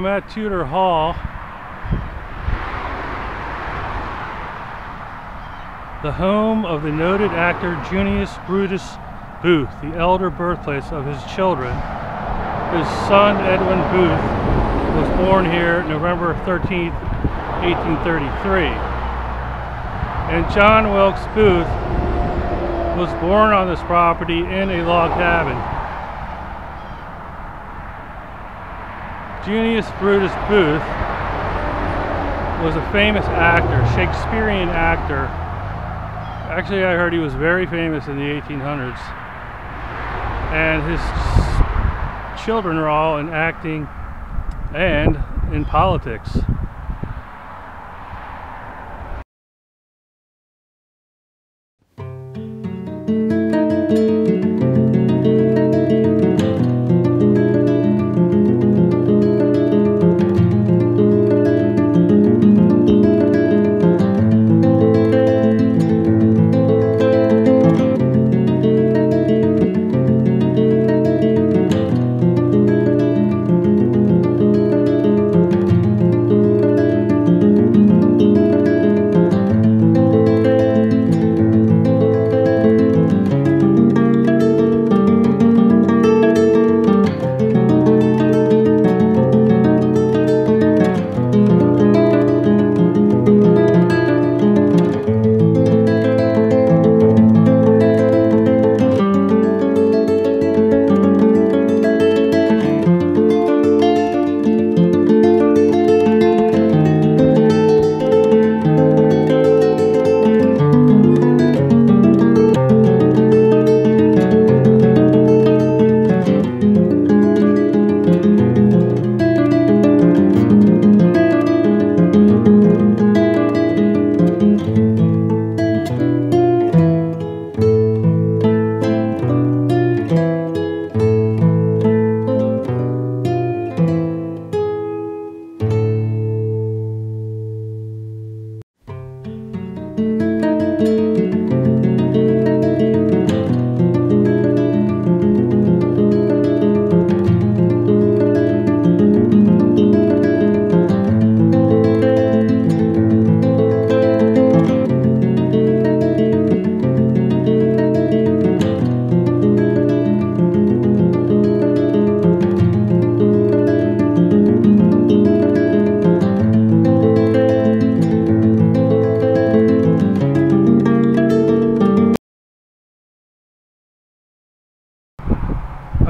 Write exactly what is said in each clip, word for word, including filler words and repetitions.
I'm at Tudor Hall. The home of the noted actor Junius Brutus Booth, the elder birthplace of his children. His son Edwin Booth was born here November thirteenth, eighteen thirty-three. And John Wilkes Booth was born on this property in a log cabin. Junius Brutus Booth was a famous actor, Shakespearean actor. Actually, I heard he was very famous in the eighteen hundreds, and his children are all in acting and in politics.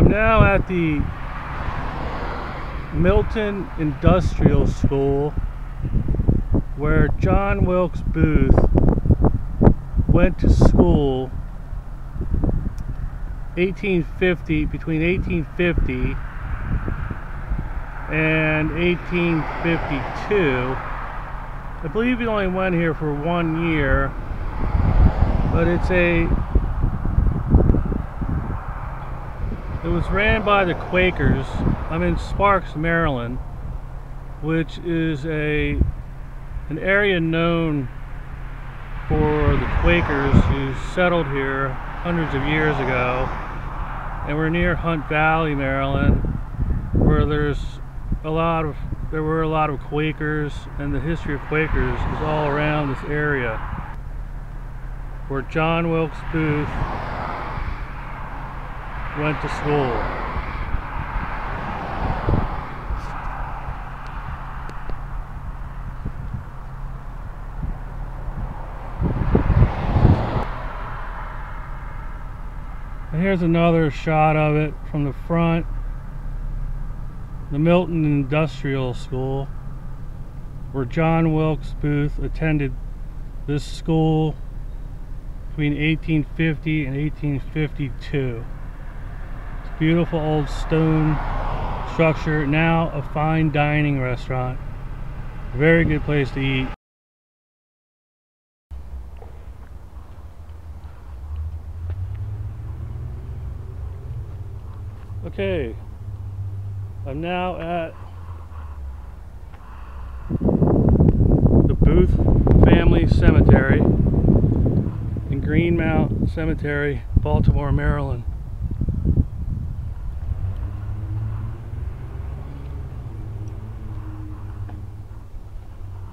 Now at the Milton Industrial School, where John Wilkes Booth went to school eighteen fifty, between eighteen fifty and eighteen fifty-two. I believe he only went here for one year, but it's a It was ran by the Quakers. I'm in Sparks, Maryland, which is a an area known for the Quakers who settled here hundreds of years ago. And we're near Hunt Valley, Maryland, where there's a lot of there were a lot of Quakers, and the history of Quakers is all around this area where John Wilkes Booth went to school. And here's another shot of it from the front. The Milton Industrial School, where John Wilkes Booth attended this school between eighteen fifty and eighteen fifty-two. Beautiful old stone structure, now a fine dining restaurant. Very good place to eat. Okay, I'm now at the Booth Family Cemetery in Greenmount Cemetery, Baltimore, Maryland.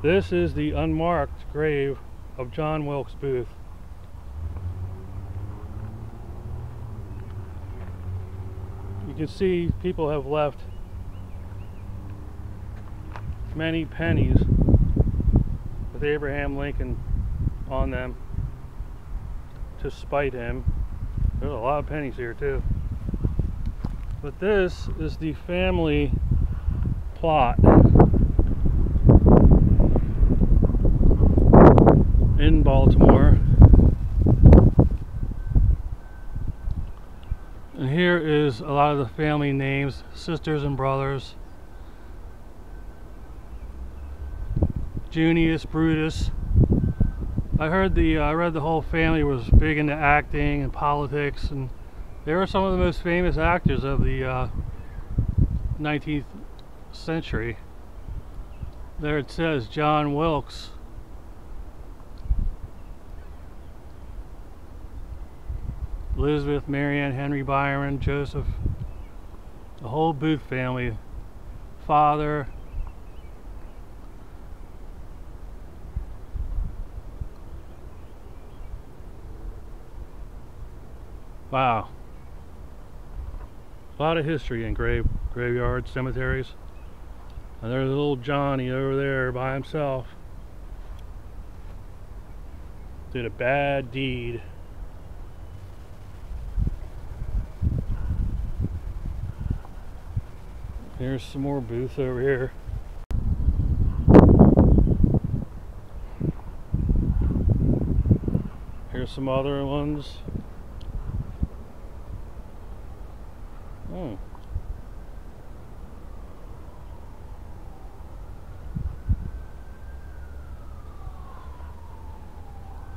This is the unmarked grave of John Wilkes Booth. You can see people have left many pennies with Abraham Lincoln on them to spite him. There's a lot of pennies here too. But this is the family plot in Baltimore. And here is a lot of the family names, sisters and brothers. Junius Brutus. I heard the, uh, I read the whole family was big into acting and politics, and they were some of the most famous actors of the uh, nineteenth century. There it says John Wilkes. Elizabeth, Marianne, Henry, Byron, Joseph, the whole Booth family, father. Wow, a lot of history in grave graveyards, cemeteries. And there's a little Johnny over there by himself. Did a bad deed. Here's some more Booth over here. Here's some other ones. Hmm.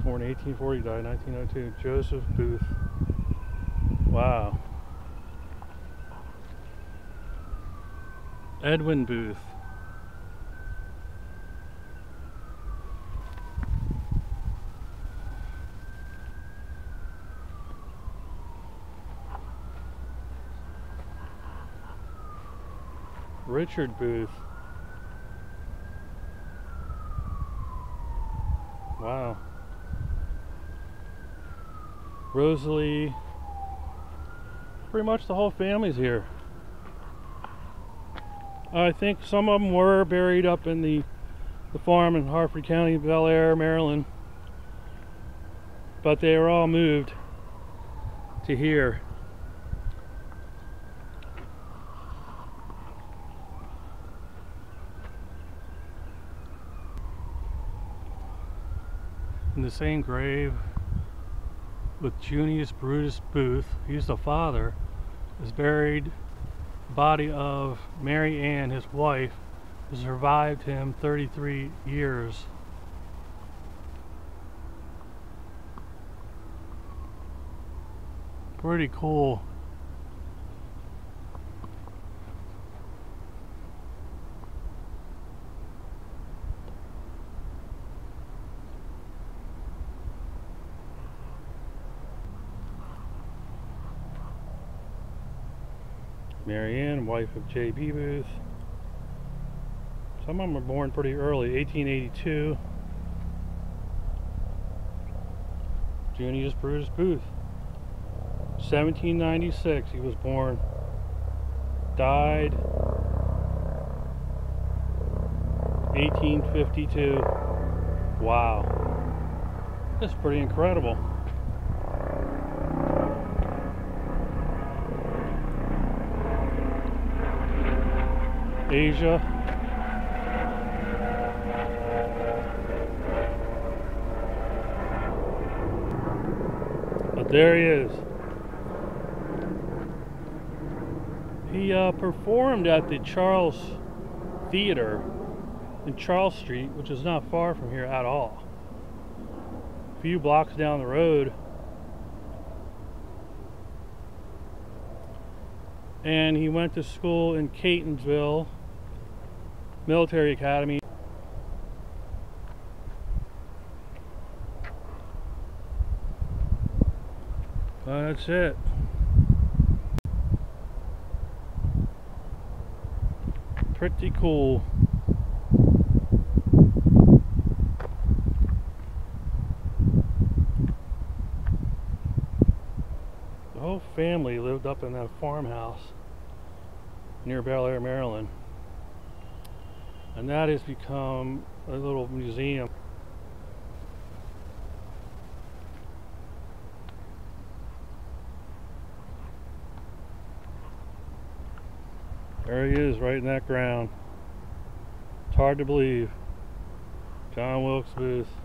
Born eighteen forty, died nineteen oh two. Joseph Booth. Wow. Edwin Booth. Richard Booth. Wow. Rosalie. Pretty much the whole family's here. I think some of them were buried up in the, the farm in Harford County, Bel Air, Maryland. But they were all moved to here. In the same grave with Junius Brutus Booth, he's the father, is buried the body of Mary Ann, his wife, who survived him thirty-three years. Pretty cool. Mary Ann, wife of J B Booth. Some of them were born pretty early, eighteen eighty-two. Junius Brutus Booth, seventeen ninety-six, he was born. Died eighteen fifty-two. Wow. That's pretty incredible. Asia. But there he is. He uh, performed at the Charles Theater in Charles Street, which is not far from here at all. A few blocks down the road. And he went to school in Catonsville Military Academy. Well, that's it. Pretty cool. whole family lived up in that farmhouse near Bel Air, Maryland. And that has become a little museum. There he is, right in that ground. It's hard to believe. John Wilkes Booth.